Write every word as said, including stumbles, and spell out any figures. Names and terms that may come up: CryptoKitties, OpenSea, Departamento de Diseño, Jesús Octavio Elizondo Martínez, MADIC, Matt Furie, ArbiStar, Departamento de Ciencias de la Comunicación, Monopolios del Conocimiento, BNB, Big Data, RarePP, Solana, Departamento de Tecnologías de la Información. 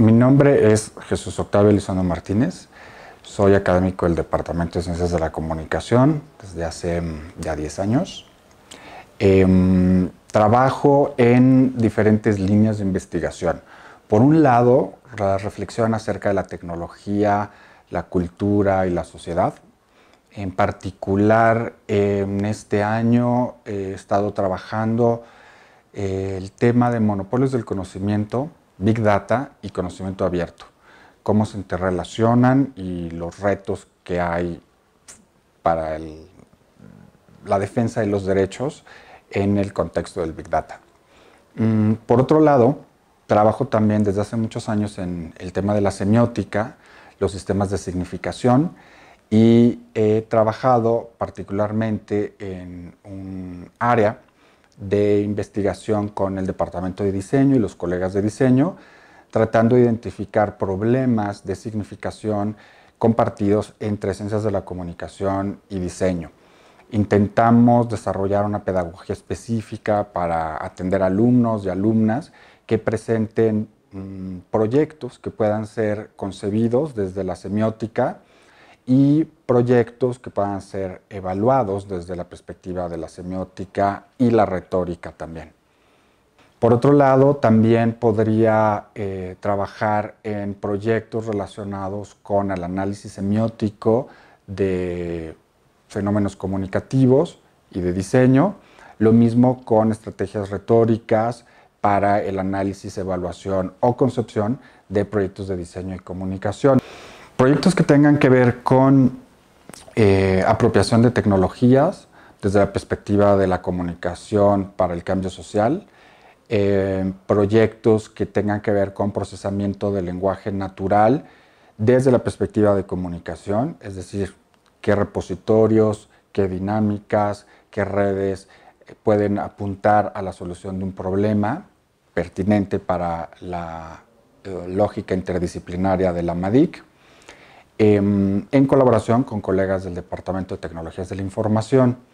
Mi nombre es Jesús Octavio Elizondo Martínez. Soy académico del Departamento de Ciencias de la Comunicación desde hace ya diez años. Eh, trabajo en diferentes líneas de investigación. Por un lado, la reflexión acerca de la tecnología, la cultura y la sociedad. En particular, eh, en este año he estado trabajando eh, el tema de monopolios del conocimiento, Big Data y conocimiento abierto. Cómo se interrelacionan y los retos que hay para el, la defensa de los derechos en el contexto del Big Data. Por otro lado, trabajo también desde hace muchos años en el tema de la semiótica, los sistemas de significación, y he trabajado particularmente en un área de investigación con el Departamento de Diseño y los colegas de diseño, tratando de identificar problemas de significación compartidos entre ciencias de la comunicación y diseño. Intentamos desarrollar una pedagogía específica para atender alumnos y alumnas que presenten mmm, proyectos que puedan ser concebidos desde la semiótica y proyectos que puedan ser evaluados desde la perspectiva de la semiótica y la retórica también. Por otro lado, también podría eh, trabajar en proyectos relacionados con el análisis semiótico de fenómenos comunicativos y de diseño, lo mismo con estrategias retóricas para el análisis, evaluación o concepción de proyectos de diseño y comunicación. Proyectos que tengan que ver con eh, apropiación de tecnologías desde la perspectiva de la comunicación para el cambio social, Eh, proyectos que tengan que ver con procesamiento del lenguaje natural desde la perspectiva de comunicación, es decir, qué repositorios, qué dinámicas, qué redes pueden apuntar a la solución de un problema pertinente para la eh, lógica interdisciplinaria de la MADIC, eh, en colaboración con colegas del Departamento de Tecnologías de la Información.